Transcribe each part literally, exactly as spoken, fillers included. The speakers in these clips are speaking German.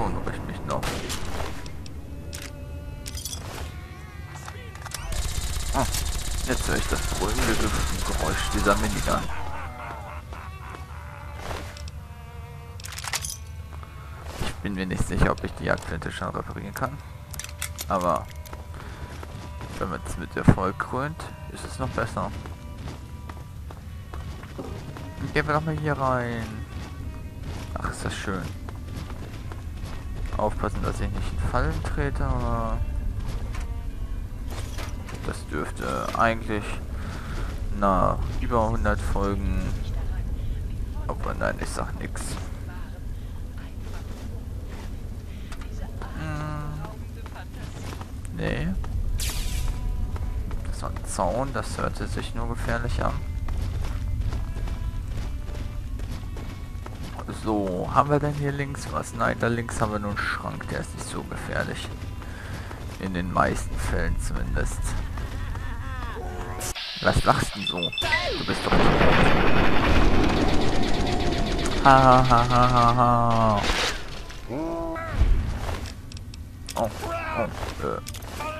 Person bricht mich noch. Ah, jetzt höre ich das beruhigende Geräusch dieser Minigun. Ich bin mir nicht sicher, ob ich die Jagdflinte schon reparieren kann. Aber wenn man es mit Erfolg krönt, ist es noch besser. Gehen wir nochmal hier rein. Ach, ist das schön. Aufpassen, dass ich nicht in Fallen trete, aber das dürfte eigentlich nach über hundert Folgen. Aber nein, ich sag nix. Hm. Nee. Das war ein Zaun, das hörte sich nur gefährlich an. So, haben wir denn hier links was? Nein, da links haben wir nur einen Schrank, der ist nicht so gefährlich. In den meisten Fällen zumindest. Was lachst du denn so? Du bist doch nicht. Ha ha ha ha ha. Oh, oh, äh.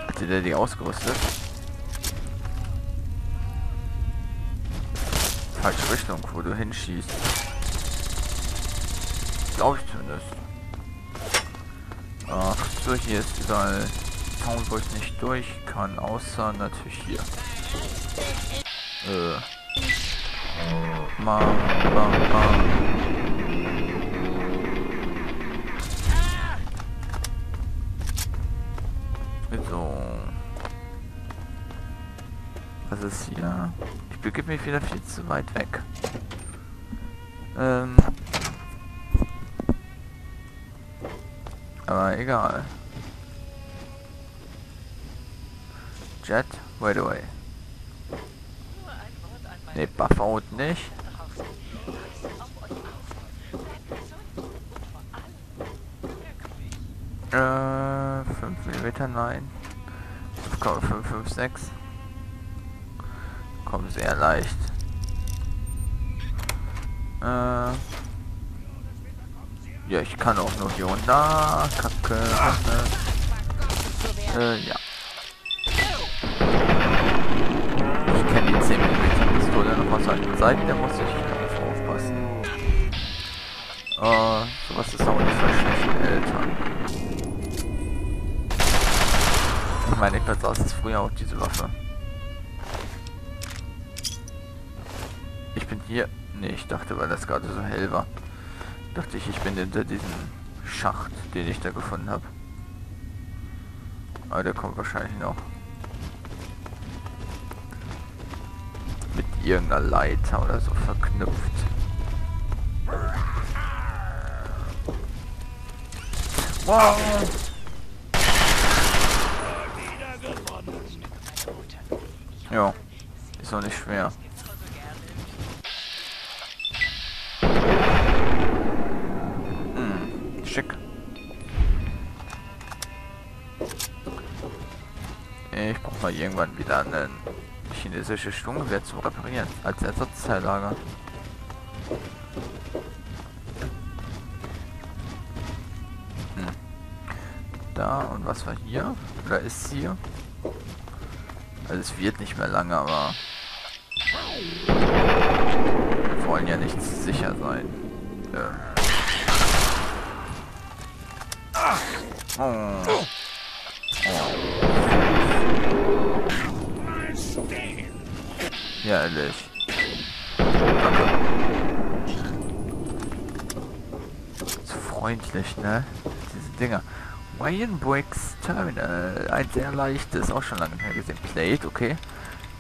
Hatte der die ausgerüstet? Falsche Richtung, wo du hinschießt. Glaube ich zumindest. Ach so, hier ist überall Zaun, wo ich nicht durch kann, außer natürlich hier. Äh. Bam, bam, bam. So. Was ist hier? Ich begib mich wieder viel zu weit weg. Ähm. Aber egal. Jet, right away. Ne, Buff out nicht. Äh, fünf Millimeter, nein. fünf Komma fünf fünf sechs. Kommt sehr leicht. Äh. Ja, ich kann auch nur hier und da. Kacke. Äh, ja. Ich kenne die zehn Millimeter Pistole noch aus alten Seiten, da muss ich darauf aufpassen. Äh, sowas ist auch nicht für schlechte Eltern. Ich meine, ich besaß es früher auch, diese Waffe. Ich bin hier. Ne, ich dachte, weil das gerade so hell war. Dachte ich, ich bin hinter diesem Schacht, den ich da gefunden habe. Aber der kommt wahrscheinlich noch. Mit irgendeiner Leiter oder so verknüpft. Wow! Ja, ist auch nicht schwer. Schick. Ich brauche mal irgendwann wieder eine chinesische Sturmgewehr zum Reparieren als Ersatzteillager. Hm. Da und was war hier? Oder ist hier? Also es wird nicht mehr lange, aber wir wollen ja nicht sicher sein. Ähm. Oh. Oh. Ja, ehrlich. So freundlich, ne? Diese Dinger. Wayne Bricks Terminal. Ein sehr leichtes, auch schon lange nicht mehr gesehen. Plate, okay.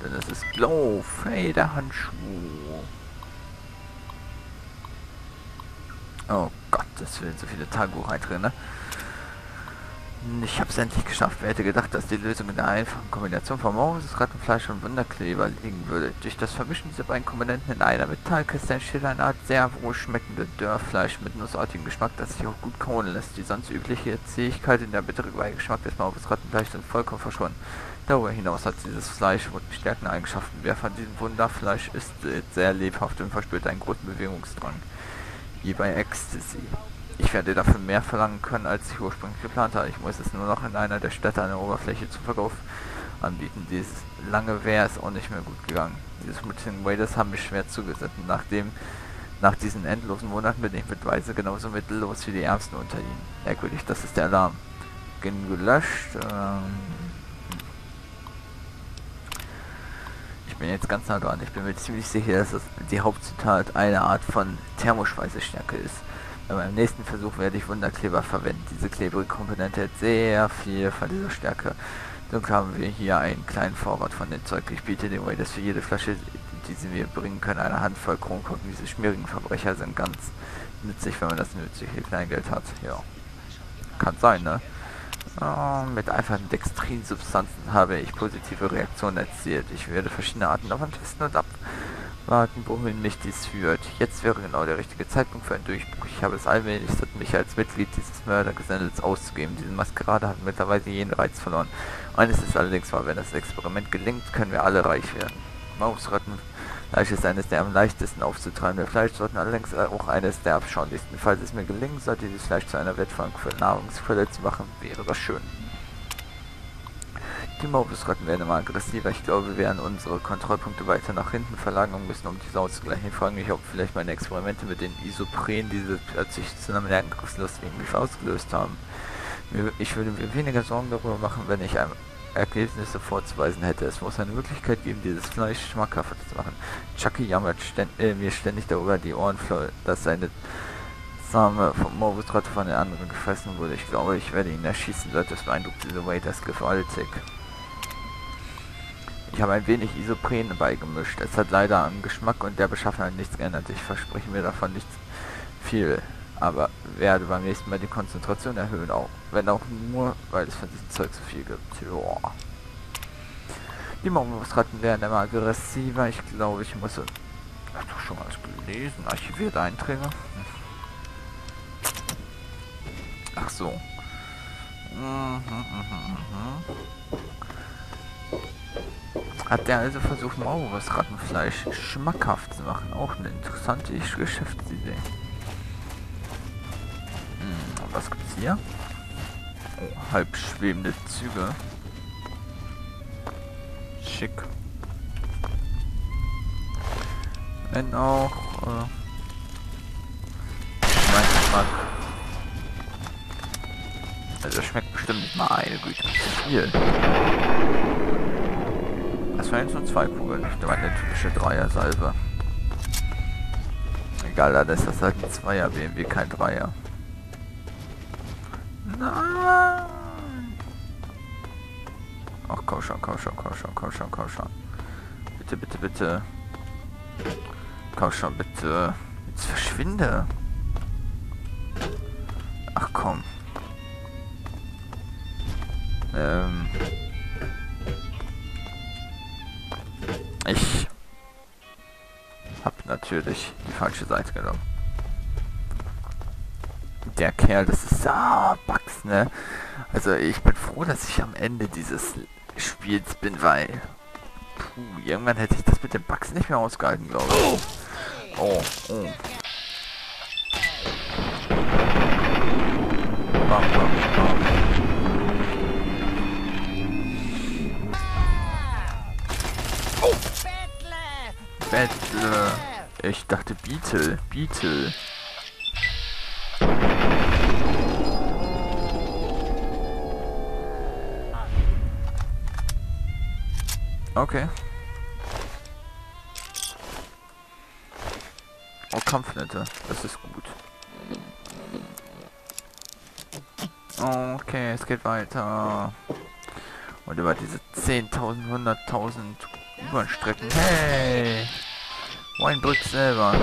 Dann ist es Glow Fade Handschuhe. Oh Gott, das will so viele Tagebucheinträge, ne? Ich hab's endlich geschafft. Wer hätte gedacht, dass die Lösung in der einfachen Kombination von Moses-Rattenfleisch und Wunderkleber liegen würde. Durch das Vermischen dieser beiden Komponenten in einer Metallkiste entsteht eine Art sehr wohlschmeckende Dörrfleisch mit nussartigem Geschmack, das sich auch gut kauen lässt. Die sonst übliche Zähigkeit in der bittere Beigeschmack des Morbusrattenfleischs sind vollkommen verschwunden. Darüber hinaus hat dieses Fleisch stärkende Eigenschaften. Wer von diesem Wunderfleisch isst, ist sehr lebhaft und verspürt einen großen Bewegungsdrang. Wie bei Ecstasy. Ich werde dafür mehr verlangen können, als ich ursprünglich geplant habe. Ich muss es nur noch in einer der Städte eine Oberfläche zum Verkauf anbieten. Dies lange wäre es auch nicht mehr gut gegangen. Die Mutanten-Raiders haben mich schwer zugesetzt, nachdem nach diesen endlosen Monaten bin ich mit Weise genauso mittellos wie die Ärmsten unter ihnen. Merkwürdig, das ist der Alarm. Gen gelöscht. Ähm ich bin jetzt ganz nah dran. Ich bin mir ziemlich sicher, dass das die Hauptzutat eine Art von Thermoschweißestärke ist. Aber im nächsten Versuch werde ich Wunderkleber verwenden. Diese klebrige Komponente hat sehr viel von dieser Stärke. Nun haben wir hier einen kleinen Vorrat von dem Zeug. Ich biete dem Raiders für jede Flasche, die sie mir bringen können, eine Handvoll Kronkorken. Diese schmierigen Verbrecher sind ganz nützlich, wenn man das nützliche Kleingeld hat. Ja, kann sein, ne? Oh, mit einfachen Dextrinsubstanzen habe ich positive Reaktionen erzielt. Ich werde verschiedene Arten davon testen und ab... warten, wohin mich dies führt. Jetzt wäre genau der richtige Zeitpunkt für einen Durchbruch. Ich habe es allmählich satt, mich als Mitglied dieses Mördergesindels auszugeben. Diese Maskerade hat mittlerweile jeden Reiz verloren. Eines ist allerdings wahr, wenn das Experiment gelingt, können wir alle reich werden. Moses-Rattenfleisch ist eines der am leichtesten aufzutreibenden Fleischsorten, allerdings auch eines der abscheulichsten. Falls es mir gelingen sollte, dieses Fleisch zu einer wertvollen Nahrungsquelle zu machen, wäre das schön. Die Morbusratten werden immer aggressiver. Ich glaube, wir werden unsere Kontrollpunkte weiter nach hinten verlagern müssen, um diese auszugleichen. Ich frage mich, ob vielleicht meine Experimente mit den Isopren diese plötzlich zu einer Angriffslust gegen mich ausgelöst haben. Ich würde mir weniger Sorgen darüber machen, wenn ich einem Ergebnisse vorzuweisen hätte. Es muss eine Möglichkeit geben, dieses Fleisch schmackhafter zu machen. Chucky jammert ständ äh, mir ständig darüber die Ohren voll, dass seine Same vom Morbusratte von den anderen gefressen wurde. Ich glaube, ich werde ihn erschießen, sollte es beeindruckt diese Raiders gewaltig. Ich habe ein wenig Isopren beigemischt. Es hat leider am Geschmack und der Beschaffenheit nichts geändert. Ich verspreche mir davon nicht viel, aber werde beim nächsten Mal die Konzentration erhöhen, auch wenn auch nur, weil es von diesem Zeug zu viel gibt. Joa. Die Maulwurfsratten werden immer aggressiver. Ich glaube, ich muss... Ach, doch schon alles gelesen. Archivierte Einträge. Ach so. Mhm, mhm, mhm. Hat er also versucht, Maulwurfsrattenfleisch schmackhaft zu machen? Auch eine interessante Geschäftsidee. Hm, was gibt's hier? Oh, halb schwebende Züge. Schick. Wenn auch... Äh, mein Geschmack. Also schmeckt bestimmt nicht mal eine Güte zu viel. Das waren jetzt nur zwei Kugeln, nicht meine typische Dreier-Salve. Egal, dann ist das halt ein Zweier-B M W, kein Dreier. Nein! Ach komm schon, komm schon, komm schon, komm schon, komm schon. Bitte, bitte, bitte. Komm schon, bitte. Jetzt verschwinde. Ach komm. Ähm... Ich habe natürlich die falsche Seite genommen. Der Kerl, das ist ah, Bugs, ne? Also ich bin froh, dass ich am Ende dieses Spiels bin, weil... Puh, irgendwann hätte ich das mit den Bugs nicht mehr ausgehalten, glaube ich. Oh, oh. Bam, bam, bam. Bettle. Ich dachte Beetle, Beetle. Okay. Oh, Kampfnette, das ist gut. Okay, es geht weiter. Und über diese zehntausend, hunderttausend U-Bahn-Strecken. Hey! Wayne Bricks selber.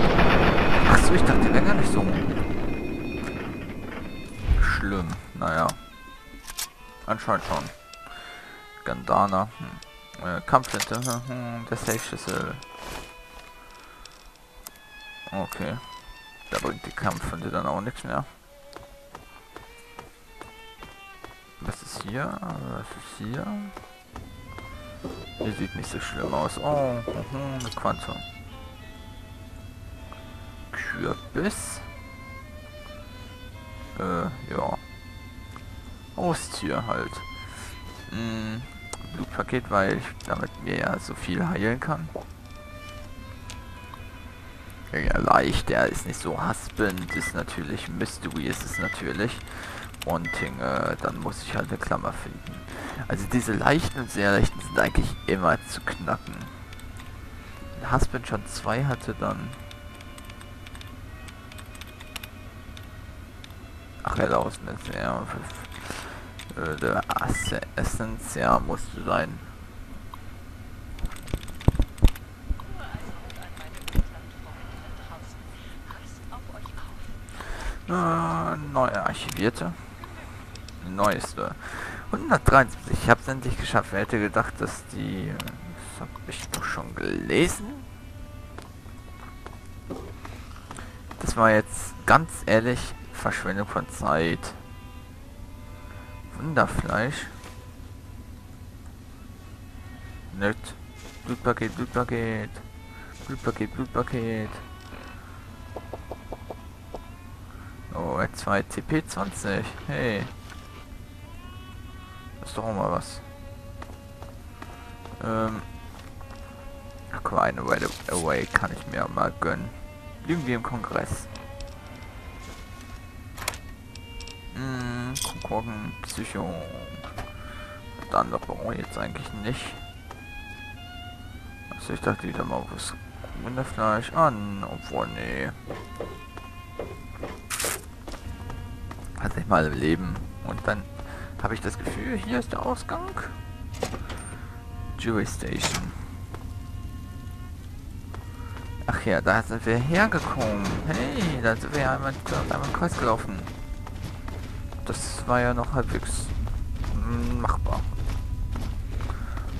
Achso, ich dachte, die wären gar nicht so schlimm. Naja. Anscheinend schon. Gandana. Hm. Äh, Kampflinte. Hm. Der Safe-Schüssel. Okay. Da bringt die Kampflinte dann auch nichts mehr. Was ist hier? Was ist hier? Hier sieht nicht so schlimm aus. Oh, mhm, eine Quantum. Kürbis. äh, ja, Haustier halt. Mm, Blutpaket, weil ich damit mir ja so viel heilen kann. Ja, leicht, der ist nicht so haspelnd, ist natürlich, Mystery ist es natürlich. Und äh, dann muss ich halt eine Klammer finden. Also diese leichten und sehr leichten sind eigentlich immer zu knacken. Wenn Haspeln schon zwei hatte, dann... Ach, erlaubt mir, ja. Äh, der Ass Essence, ja, musste sein. Äh, neue archivierte. Neueste. hundertdreiundsiebzig. Ich habe es endlich geschafft. Ich hätte gedacht, dass die... Das habe ich doch schon gelesen. Das war jetzt ganz ehrlich Verschwendung von Zeit. Wunderfleisch. Nett. Blutpaket, Blutpaket. Blutpaket, Blutpaket. Oh, zwei T P zwanzig. Hey. Das ist doch auch mal was. Ähm. Ach komm, eine Right Away kann ich mir mal gönnen. Irgendwie im Kongress. Hm, Kronkorken, Psycho. Dann doch, warum jetzt eigentlich nicht? Also ich dachte wieder mal was Wunderfleisch an, obwohl nee. Also ich mal leben und dann habe ich das Gefühl, hier ist der Ausgang. Jury Station. Ach ja, da sind wir hergekommen. Hey, da sind wir ja einmal, einmal im Kreis gelaufen. Das war ja noch halbwegs machbar.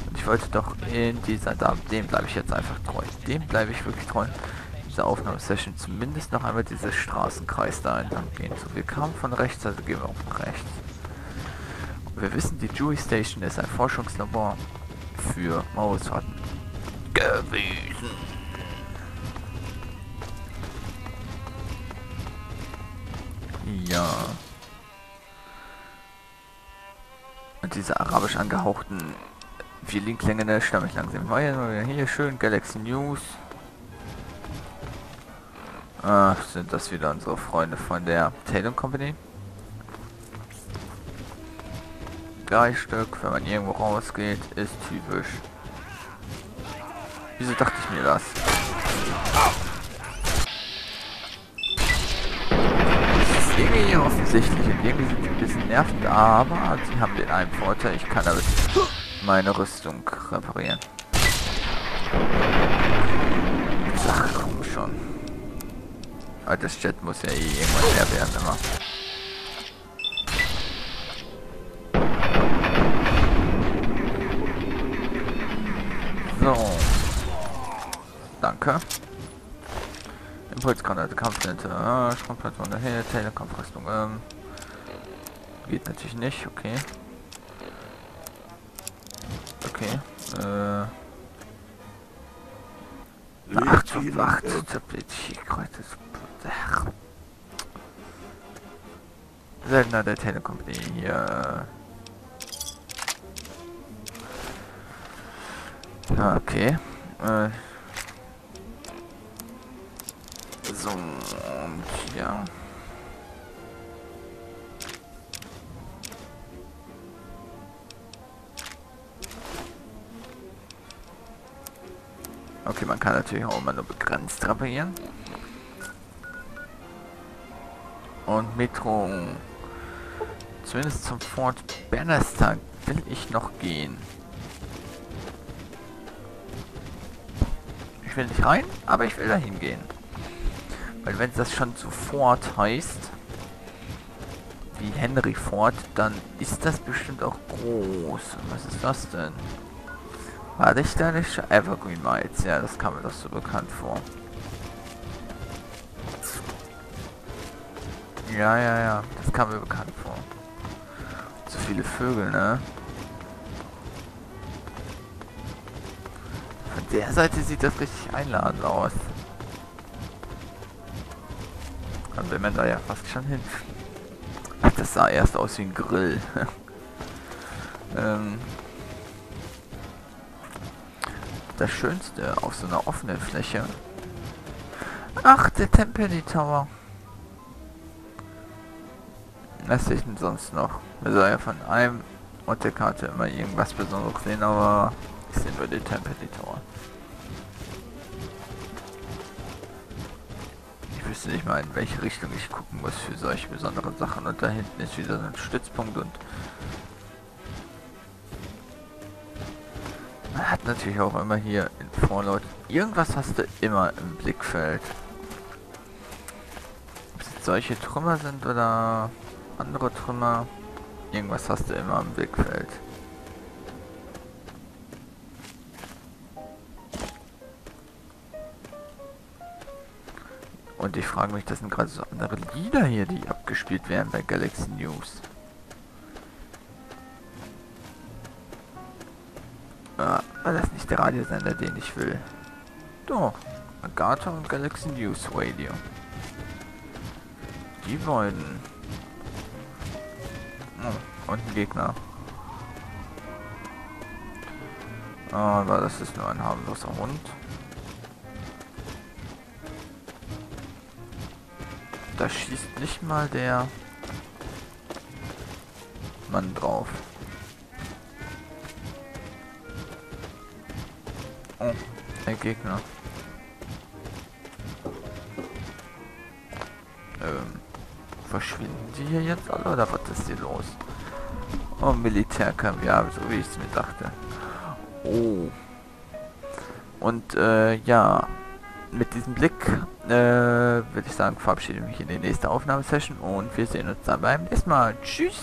Und ich wollte doch in dieser Dame, dem bleibe ich jetzt einfach treu. Dem bleibe ich wirklich treu. In dieser Aufnahmesession zumindest noch einmal dieses Straßenkreis da entlang gehen. So, wir kamen von rechts, also gehen wir auch rechts. Und wir wissen, die Jury Station ist ein Forschungslabor für Maulwurfsratten gewesen. Ja. Und diese arabisch angehauchten Violinklänge stamme ich langsam. War ja hier schön Galaxy News. Ach, sind das wieder unsere Freunde von der Talon Company? Drei Stück, wenn man irgendwo rausgeht, ist typisch. Wieso dachte ich mir das? Das ist irgendwie hier offensichtlich und irgendwie sind die ein bisschen nervend, aber sie haben den einen Vorteil, ich kann damit meine Rüstung reparieren. Ach komm schon. Aber das Jet muss ja eh irgendwann leer werden immer. So. Danke. Impulskanal, Kampfnette, ah, Schrumpfplatte von der Helle, Telekampfrüstung, ähm. Geht natürlich nicht, okay. Okay, äh. Acht von acht, Tabletikkräuter, Söldner der Telekom, hier. Okay. Äh. So, und ja. Okay, man kann natürlich auch immer nur begrenzt reparieren. Und Metro. Zumindest zum Fort Bannerstag will ich noch gehen. Ich will nicht rein, aber ich will da hingehen. Weil wenn das schon zu Fort heißt, wie Henry Ford, dann ist das bestimmt auch groß. Was ist das denn? War das da nicht? Evergreen Miles, ja, das kam mir doch so bekannt vor. Ja, ja, ja, das kam mir bekannt vor. So viele Vögel, ne? Von der Seite sieht das richtig einladend aus. Dann will man da ja fast schon hin. das sah erst aus wie ein Grill. ähm, das Schönste auf so einer offenen Fläche. Ach, der Tempel Tower. Was sehe ich denn sonst noch? Wir sollen ja von einem Ort der Karte immer irgendwas Besonderes sehen, aber ich sehe nur den Tempel Tower. Ich wüsste nicht mal, in welche Richtung ich gucken muss für solche besonderen Sachen. Und da hinten ist wieder so ein Stützpunkt und man hat natürlich auch immer hier in Fallout irgendwas, hast du immer im Blickfeld. Ob es jetzt solche Trümmer sind oder andere Trümmer, irgendwas hast du immer im Blickfeld. Und ich frage mich, das sind gerade so andere Lieder hier, die abgespielt werden bei Galaxy News. Ah, war das nicht der Radiosender, den ich will? Doch, Agatha und Galaxy News Radio. Die beiden. Oh, und ein Gegner. Aber das ist nur ein harmloser Hund. Da schießt nicht mal der Mann drauf. Oh, der Gegner. Ähm, verschwinden die hier jetzt alle oder was ist hier los? Oh, Militärkampf, ja, so wie ich es mir dachte. Oh. Und äh, ja, mit diesem Blick äh, würde ich sagen, verabschiede mich in die nächste Aufnahmesession und wir sehen uns dann beim nächsten Mal. Tschüss!